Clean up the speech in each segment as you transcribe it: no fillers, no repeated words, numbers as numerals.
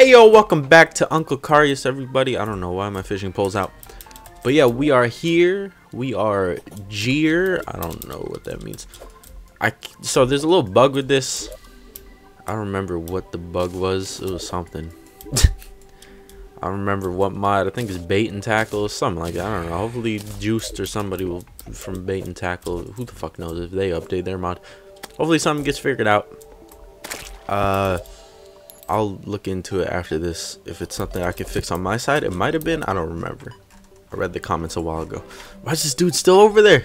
Hey yo, welcome back to Uncle Carius, everybody. I don't know why my fishing pole's out, but yeah, we are here. We are jeer. I don't know what that means. So there's a little bug with this. I don't remember what the bug was. It was something. I don't remember what mod. I think it's Bait and Tackle or something like that. I don't know. Hopefully Juiced or somebody will from Bait and Tackle. Who the fuck knows if they update their mod. Hopefully something gets figured out. I'll look into it after this. If it's something I can fix on my side. It might have been. I don't remember. I read the comments a while ago. Why is this dude still over there?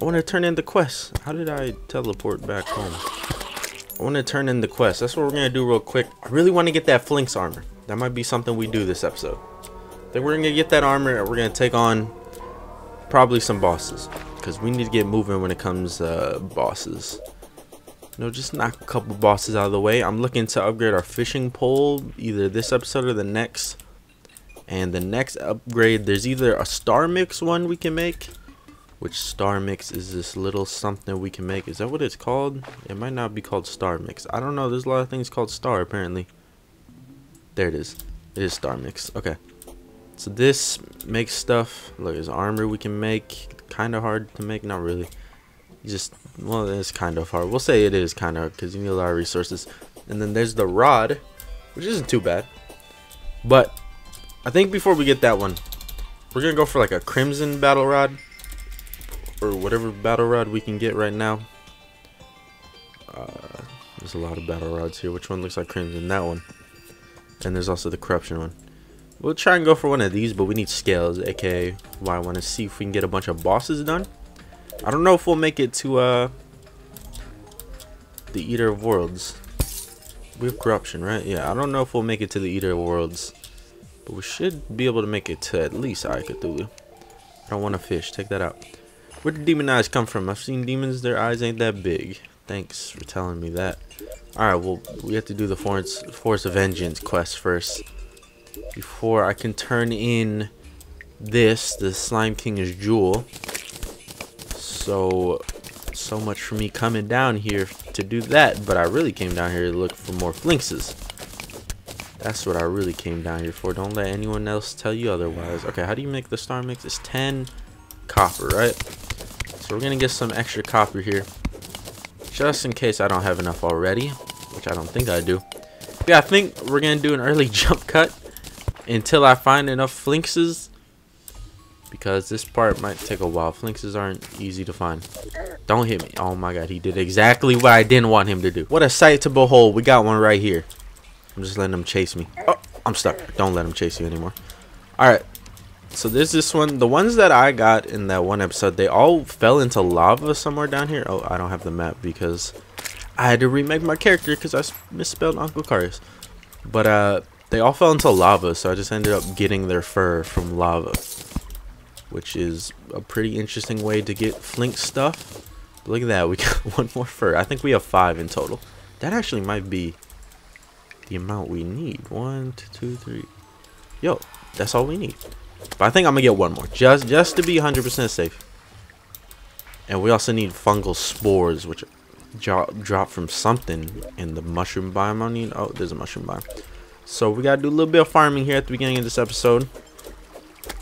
I want to turn in the quest. How did I teleport back home? I want to turn in the quest. That's what we're going to do real quick. I really want to get that Flinx armor. That might be something we do this episode. Then we're going to get that armor and we're going to take on probably some bosses. Because we need to get moving when it comes to bosses. No, just knock a couple bosses out of the way. I'm looking to upgrade our fishing pole either this episode or the next. And the next upgrade, there's either a star mix one we can make. Which star mix is this little something we can make? Is that what it's called? It might not be called star mix. I don't know. There's a lot of things called star apparently. There it is. It is star mix. Okay. So this makes stuff. Look, there's armor we can make. Kind of hard to make. Not really. Just, well, it's kind of hard. We'll say it is kind of because you need a lot of resources. And then there's the rod, which isn't too bad. But I think before we get that one, we're going to go for like a crimson battle rod or whatever battle rod we can get right now. There's a lot of battle rods here. Which one looks like crimson? That one. And there's also the corruption one. We'll try and go for one of these, but we need scales, aka why I want to see if we can get a bunch of bosses done. I don't know if we'll make it to the Eater of Worlds. We have corruption, right? Yeah, I don't know if we'll make it to the Eater of Worlds, but we should be able to make it to at least Eye of Cthulhu. I don't want to fish. Take that out. Where did demon eyes come from? I've seen demons. Their eyes ain't that big. Thanks for telling me that. All right, well, we have to do the Force of Vengeance quest first before I can turn in this, the Slime King's Jewel. So much for me coming down here to do that, but I really came down here to look for more Flinxes. That's what I really came down here for. Don't let anyone else tell you otherwise. Okay, how do you make the star mix? It's 10 copper, right? So we're gonna get some extra copper here, just in case I don't have enough already, which I don't think I do. Yeah, I think we're gonna do an early jump cut until I find enough Flinxes. Because this part might take a while. Flinxes aren't easy to find. Don't hit me. Oh my god, he did exactly what I didn't want him to do. What a sight to behold. We got one right here. I'm just letting him chase me. Oh, I'm stuck. Don't let him chase you anymore. Alright. So there's this one. The ones that I got in that one episode, they all fell into lava somewhere down here. Oh, I don't have the map because I had to remake my character because I misspelled Uncle Carius. But they all fell into lava, so I just ended up getting their fur from lava. Which is a pretty interesting way to get Flinx stuff. But look at that, we got one more fur. I think we have 5 in total. That actually might be the amount we need. 1, 2, 3. Yo, that's all we need. But I think I'm gonna get one more, just to be 100% safe. And we also need fungal spores, which drop from something in the mushroom biome. I need. Oh, there's a mushroom biome. So we gotta do a little bit of farming here at the beginning of this episode.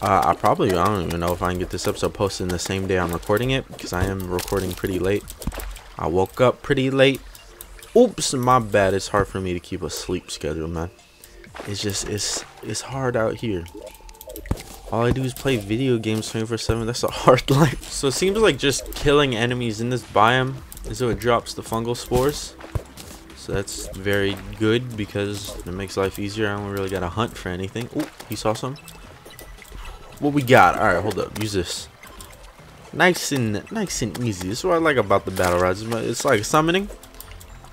I don't even know if I can get this episode posted in the same day I'm recording it, because I am recording pretty late. I woke up pretty late. Oops, my bad. It's hard for me to keep a sleep schedule, man. It's just, it's hard out here. All I do is play video games 24/7. That's a hard life. So it seems like just killing enemies in this biome is what drops the fungal spores. So that's very good because it makes life easier. I don't really gotta hunt for anything. Ooh, he saw some. What we got? All right, hold up. Use this. Nice and easy. This is what I like about the battle rods. It's like summoning.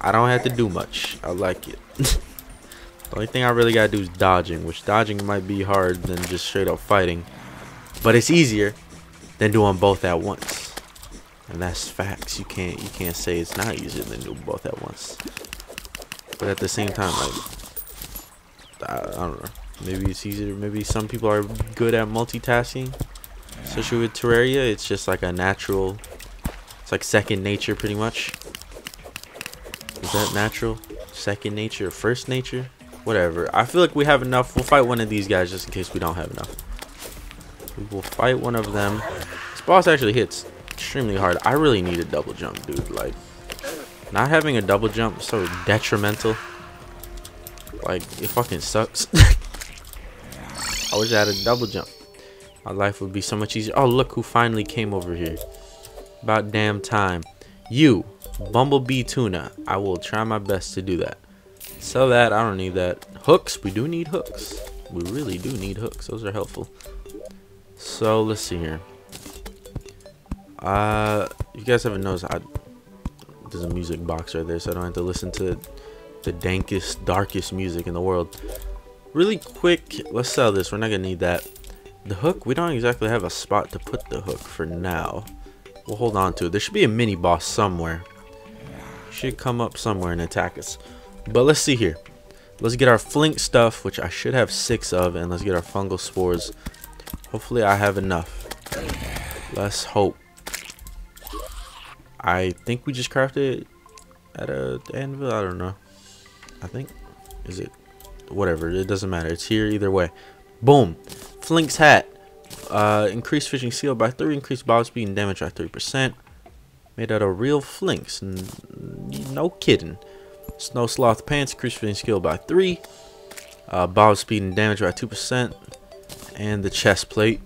I don't have to do much. I like it. The only thing I really gotta do is dodging, which dodging might be hard than just straight up fighting, but it's easier than doing both at once. And that's facts. You can't say it's not easier than doing both at once. But at the same time, like I don't know. Maybe it's easier. Maybe some people are good at multitasking. Especially with Terraria, it's just like a natural. It's like second nature, pretty much. Is that natural? Second nature, first nature? Whatever. I feel like we have enough. We'll fight one of these guys just in case we don't have enough. We will fight one of them. This boss actually hits extremely hard. I really need a double jump, dude. Like, not having a double jump is so detrimental. Like, it fucking sucks. I wish I had a double jump. My life would be so much easier. Oh, look who finally came over here. About damn time. You, Bumblebee Tuna. I will try my best to do that. Sell that. I don't need that. Hooks. We do need hooks. We really do need hooks. Those are helpful. So, let's see here. You guys haven't noticed, there's a music box right there, so I don't have to listen to the dankest, darkest music in the world. Really quick, let's sell this. We're not going to need that. The hook, we don't exactly have a spot to put the hook for now. We'll hold on to it. There should be a mini boss somewhere. Should come up somewhere and attack us. But let's see here. Let's get our Flinx stuff, which I should have 6 of, and let's get our fungal spores. Hopefully I have enough. Let's hope. I think we just crafted it at a anvil. I don't know. I think. Is it? Whatever. It doesn't matter. It's here either way. Boom. Flinx hat. Increased fishing skill by 3. Increased bob speed and damage by 3%. Made out of real Flinx. No kidding. Snow sloth pants. Increased fishing skill by 3. Bob speed and damage by 2%. And the chest plate,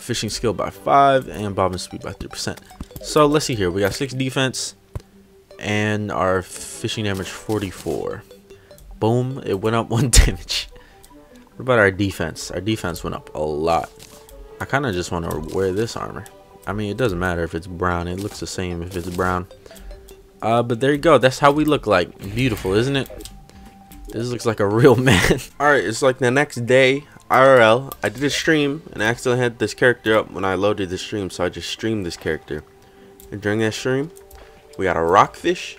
fishing skill by 5 and bobbing speed by 3%. So let's see here, we got 6 defense and our fishing damage 44. Boom, it went up 1 damage. What about our defense? Our defense went up a lot. I kind of just want to wear this armor. I mean, it doesn't matter if it's brown, it looks the same if it's brown. But there you go, that's how we look like. Beautiful, isn't it? This looks like a real man. Alright, it's like the next day. IRL, I did a stream and I accidentally had this character up when I loaded the stream, so I just streamed this character. And during that stream, we got a rockfish,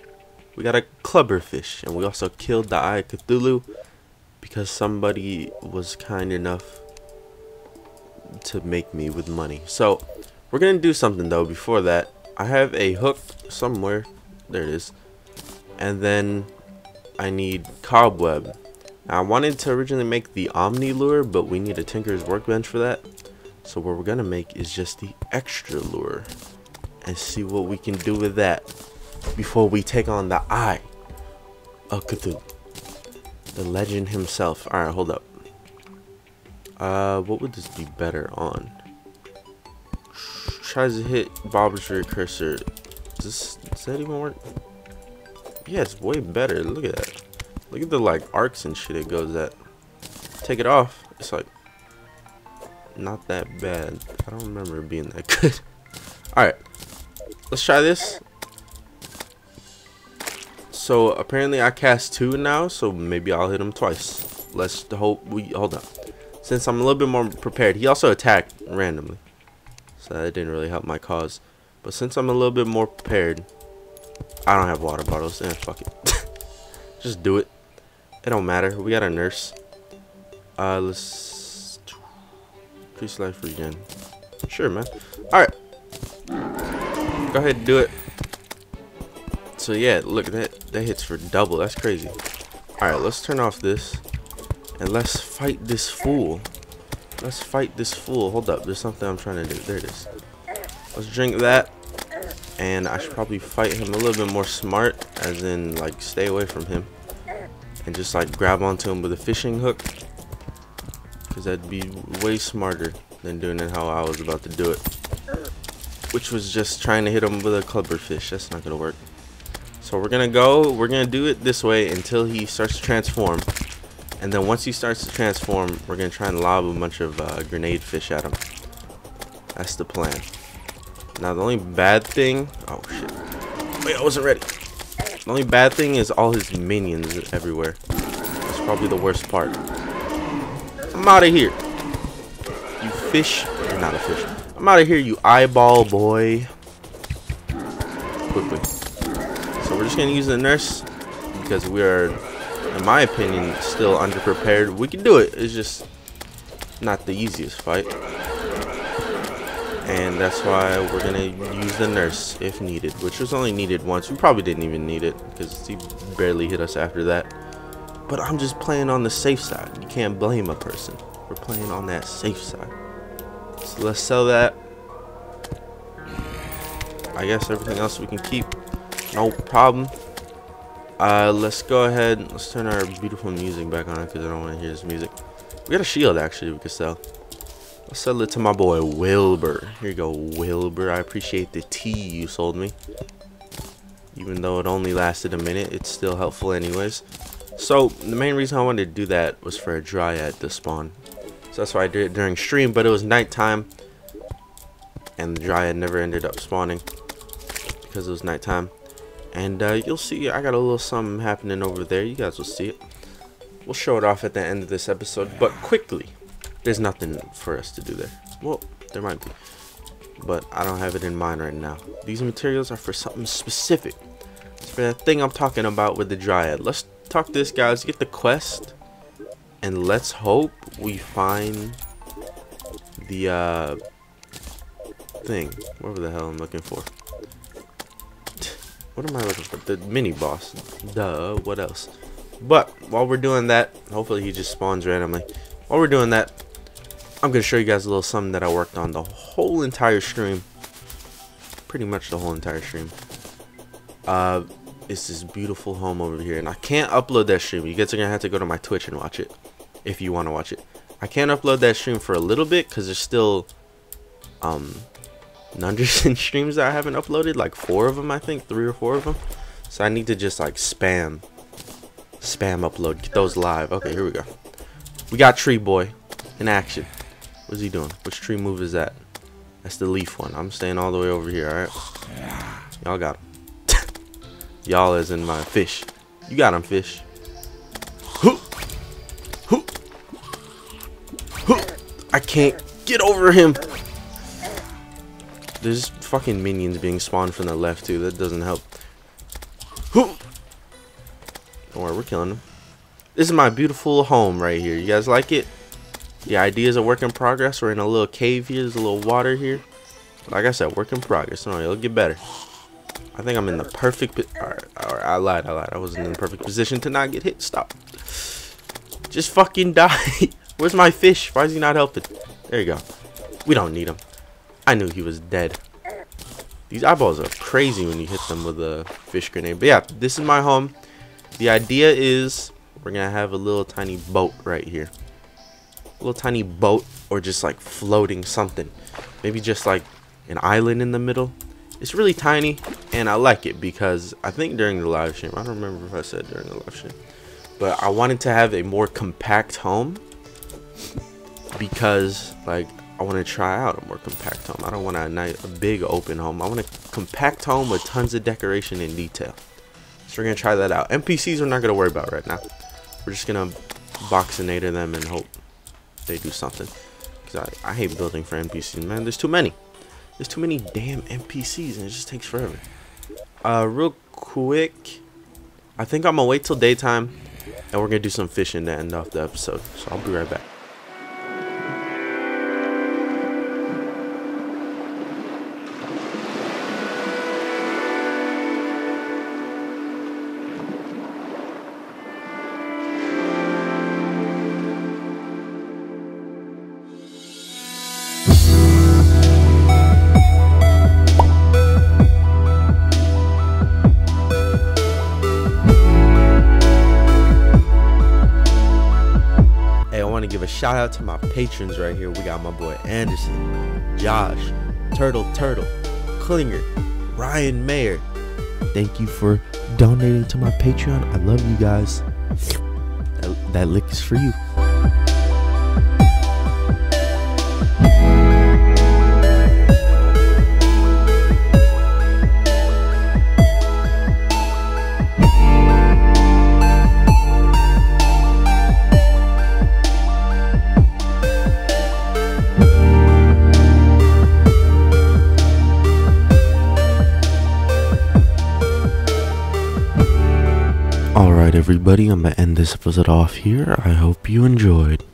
we got a clubberfish, and we also killed the Eye of Cthulhu because somebody was kind enough to make me with money. So, we're going to do something though before that. I have a hook somewhere. There it is. And then I need cobweb. I wanted to originally make the Omni lure, but we need a Tinker's workbench for that. So what we're going to make is just the extra lure and see what we can do with that before we take on the Eye of Cthulhu, the legend himself. All right, hold up. What would this be better on? Tries to hit Bob's rear cursor. Does that even work? Yeah, it's way better. Look at that. Look at the like arcs and shit it goes at. Take it off. It's like not that bad. I don't remember it being that good. Alright. Let's try this. So apparently I cast 2 now, so maybe I'll hit him twice. Let's hope we hold up. Since I'm a little bit more prepared. He also attacked randomly. So that didn't really help my cause. But since I'm a little bit more prepared, I don't have water bottles. And fuck it. Just do it. It don't matter. We got a nurse. Let's increase life regen. Sure, man. All right. Go ahead and do it. So yeah, look, that hits for double. That's crazy. All right, let's turn off this and let's fight this fool. Let's fight this fool. Hold up, there's something I'm trying to do. There it is. Let's drink that. And I should probably fight him a little bit more smart, as in like stay away from him and just like grab onto him with a fishing hook, because that'd be way smarter than doing it how I was about to do it, which was just trying to hit him with a clubberfish. That's not gonna work. So we're gonna do it this way until he starts to transform, and then once he starts to transform, we're gonna try and lob a bunch of grenade fish at him. That's the plan. Now the only bad thing, oh shit, wait, I wasn't ready. The only bad thing is all his minions everywhere. That's probably the worst part. I'm out of here, you fish. You're not a fish. I'm out of here, you eyeball boy. Quickly. So we're just gonna use the nurse because we are, in my opinion, still underprepared. We can do it. It's just not the easiest fight. And that's why we're gonna use the nurse if needed, which was only needed once. We probably didn't even need it because he barely hit us after that. But I'm just playing on the safe side. You can't blame a person. We're playing on that safe side. So let's sell that. I guess everything else we can keep. No problem. Let's go ahead. Let's turn our beautiful music back on because I don't want to hear this music. We got a shield actually we could sell. I'll sell it to my boy Wilbur. Here you go, Wilbur. I appreciate the tea you sold me. Even though it only lasted a minute, it's still helpful anyways. So the main reason I wanted to do that was for a dryad to spawn. So that's why I did it during stream, but it was nighttime. And the dryad never ended up spawning because it was nighttime. And you'll see I got a little something happening over there. You guys will see it. We'll show it off at the end of this episode, but quickly. There's nothing for us to do there. Well, there might be, but I don't have it in mind right now. These materials are for something specific. It's for that thing I'm talking about with the dryad. Let's talk this, guys. Get the quest, and let's hope we find the thing. Whatever the hell I'm looking for. What am I looking for? The mini boss. Duh. What else? But while we're doing that, hopefully he just spawns randomly. While we're doing that, I'm gonna show you guys a little something that I worked on the whole entire stream. Pretty much the whole entire stream. It's this beautiful home over here, and I can't upload that stream. You guys are gonna have to go to my Twitch and watch it if you want to watch it. I can't upload that stream for a little bit because there's still non-recent streams that I haven't uploaded, like four of them, I think, three or four of them. So I need to just like spam upload, get those live. Okay, here we go. We got Tree Boy in action. What's he doing? Which tree move is that? That's the leaf one. I'm staying all the way over here. All right, y'all got him. Y'all as in my fish. You got him, fish. Hoop, hoop, hoop. I can't get over him. There's fucking minions being spawned from the left too. That doesn't help. Hoop. Don't worry, we're killing him. This is my beautiful home right here. You guys like it? The idea is a work in progress. We're in a little cave here. There's a little water here. Like I said, work in progress. No, it'll get better. I think I'm in the perfect... All right, I lied. I wasn't in the perfect position to not get hit. Stop. Just fucking die. Where's my fish? Why is he not helping? There you go. We don't need him. I knew he was dead. These eyeballs are crazy when you hit them with a fish grenade. But yeah, this is my home. The idea is... we're gonna have a little tiny boat right here. A little tiny boat, or just like floating something. Maybe just like an island in the middle. It's really tiny, and I like it because I think during the live stream, I don't remember if I said during the live stream, but I wanted to have a more compact home because like I want to try out a more compact home. I don't want a big open home. I want a compact home with tons of decoration and detail. So we're gonna try that out. NPCs we're not gonna worry about right now. We're just gonna Boxinator them and hope they do something. Cause I hate building for NPCs, man. There's too many. There's too many damn NPCs, and it just takes forever. Real quick, I think I'm gonna wait till daytime, and we're gonna do some fishing to end off the episode. So I'll be right back. Shout out to my patrons right here. We got my boy Anderson, Josh, Turtle, Klinger, Ryan Mayer. Thank you for donating to my Patreon. I love you guys. That lick is for you. Everybody, I'm gonna end this episode off here. I hope you enjoyed.